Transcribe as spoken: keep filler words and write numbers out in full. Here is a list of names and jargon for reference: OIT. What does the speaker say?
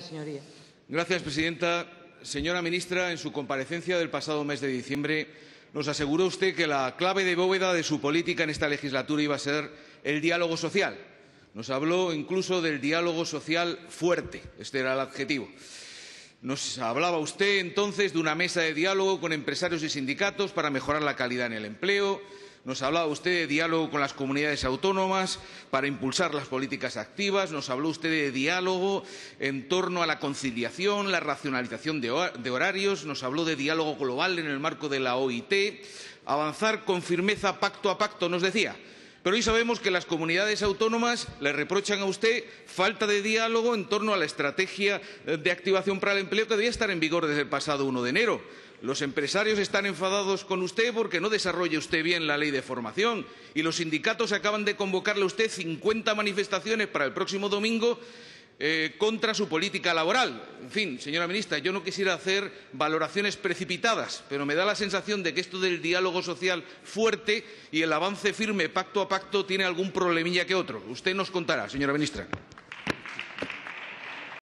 Señoría. Gracias, presidenta. Señora ministra, en su comparecencia del pasado mes de diciembre nos aseguró usted que la clave de bóveda de su política en esta legislatura iba a ser el diálogo social. Nos habló incluso del diálogo social fuerte, este era el adjetivo. Nos hablaba usted entonces de una mesa de diálogo con empresarios y sindicatos para mejorar la calidad en el empleo. Nos hablaba usted de diálogo con las comunidades autónomas para impulsar las políticas activas. Nos habló usted de diálogo en torno a la conciliación, la racionalización de horarios. Nos habló de diálogo global en el marco de la O I T. Avanzar con firmeza pacto a pacto, nos decía. Pero hoy sabemos que las comunidades autónomas le reprochan a usted falta de diálogo en torno a la estrategia de activación para el empleo que debía estar en vigor desde el pasado uno de enero. Los empresarios están enfadados con usted porque no desarrolla usted bien la ley de formación y los sindicatos acaban de convocarle a usted cincuenta manifestaciones para el próximo domingo eh, contra su política laboral. En fin, señora ministra, yo no quisiera hacer valoraciones precipitadas, pero me da la sensación de que esto del diálogo social fuerte y el avance firme pacto a pacto tiene algún problemilla que otro. Usted nos contará, señora ministra.